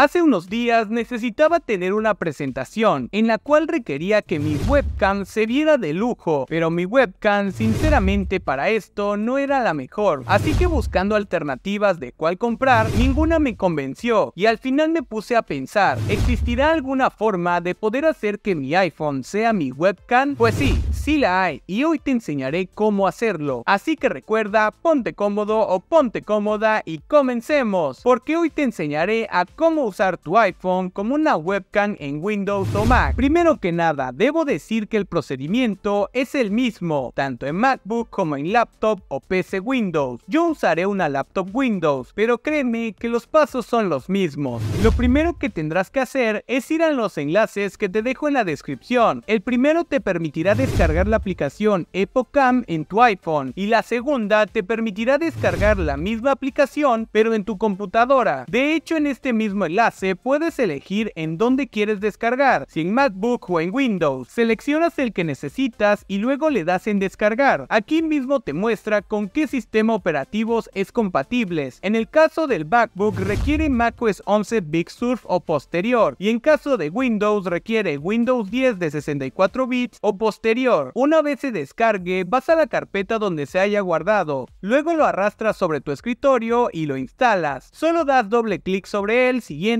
Hace unos días necesitaba tener una presentación en la cual requería que mi webcam se viera de lujo, pero mi webcam sinceramente para esto no era la mejor, así que buscando alternativas de cuál comprar, ninguna me convenció y al final me puse a pensar, ¿existirá alguna forma de poder hacer que mi iPhone sea mi webcam? Pues sí, sí la hay y hoy te enseñaré cómo hacerlo, así que recuerda, ponte cómodo o ponte cómoda y comencemos, porque hoy te enseñaré a cómo usar tu iPhone como una webcam en Windows o Mac. Primero que nada, debo decir que el procedimiento es el mismo, tanto en MacBook como en laptop o PC Windows. Yo usaré una laptop Windows, pero créeme que los pasos son los mismos. Lo primero que tendrás que hacer es ir a los enlaces que te dejo en la descripción. El primero te permitirá descargar la aplicación EpocCam en tu iPhone y la segunda te permitirá descargar la misma aplicación pero en tu computadora. De hecho, en este mismo enlace puedes elegir en dónde quieres descargar, si en MacBook o en Windows. Seleccionas el que necesitas y luego le das en descargar. Aquí mismo te muestra con qué sistema operativos es compatibles. En el caso del MacBook requiere macOS 11 Big Sur o posterior y en caso de Windows requiere Windows 10 de 64 bits o posterior. Una vez se descargue, vas a la carpeta donde se haya guardado, luego lo arrastras sobre tu escritorio y lo instalas. Solo das doble clic sobre él, siguiente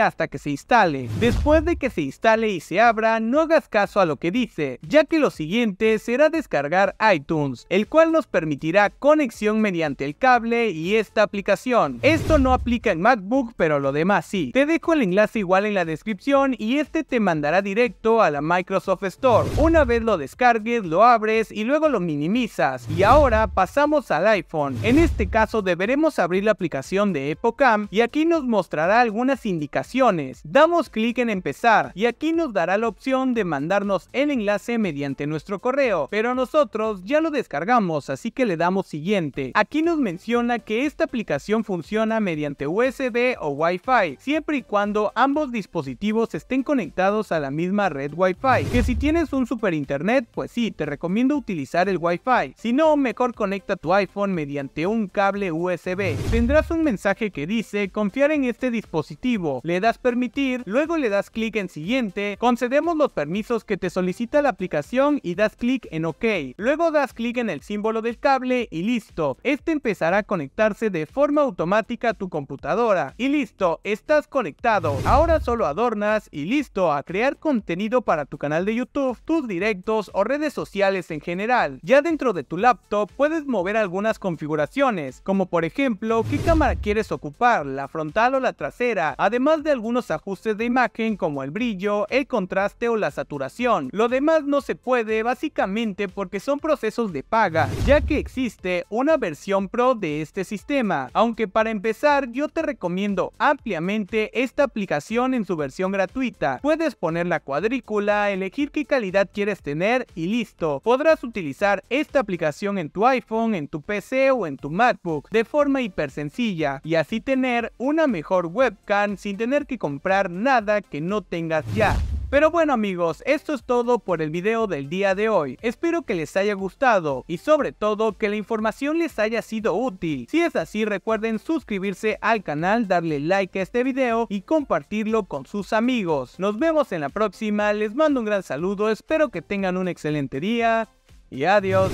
hasta que se instale. Después de que se instale y se abra, no hagas caso a lo que dice, ya que lo siguiente será descargar iTunes, el cual nos permitirá conexión mediante el cable y esta aplicación. Esto no aplica en MacBook, pero lo demás sí. Te dejo el enlace igual en la descripción y este te mandará directo a la Microsoft Store. Una vez lo descargues, lo abres y luego lo minimizas. Y ahora pasamos al iPhone. En este caso deberemos abrir la aplicación de EpocCam y aquí nos mostrará algunas indicaciones. Damos clic en empezar y aquí nos dará la opción de mandarnos el enlace mediante nuestro correo, pero nosotros ya lo descargamos, así que le damos siguiente. Aquí nos menciona que esta aplicación funciona mediante USB o Wi-Fi, siempre y cuando ambos dispositivos estén conectados a la misma red Wi-Fi, que si tienes un super internet, pues sí, te recomiendo utilizar el Wi-Fi, si no, mejor conecta tu iPhone mediante un cable USB. Tendrás un mensaje que dice, confiar en este dispositivo, le das permitir, luego le das clic en siguiente, concedemos los permisos que te solicita la aplicación y das clic en OK, luego das clic en el símbolo del cable y listo, este empezará a conectarse de forma automática a tu computadora y listo, estás conectado. Ahora solo adornas y listo, a crear contenido para tu canal de YouTube, tus directos o redes sociales en general. Ya dentro de tu laptop puedes mover algunas configuraciones, como por ejemplo, qué cámara quieres ocupar, la frontal o la trasera, además de algunos ajustes de imagen como el brillo, el contraste o la saturación. Lo demás no se puede básicamente porque son procesos de paga, ya que existe una versión pro de este sistema, aunque para empezar yo te recomiendo ampliamente esta aplicación en su versión gratuita. Puedes poner la cuadrícula, elegir qué calidad quieres tener y listo, podrás utilizar esta aplicación en tu iPhone, en tu PC o en tu MacBook de forma hiper sencilla y así tener una mejor webcam sin tener que comprar nada que no tengas ya. Pero bueno amigos, esto es todo por el video del día de hoy, espero que les haya gustado y sobre todo que la información les haya sido útil. Si es así, recuerden suscribirse al canal, darle like a este video y compartirlo con sus amigos. Nos vemos en la próxima, les mando un gran saludo, espero que tengan un excelente día y adiós.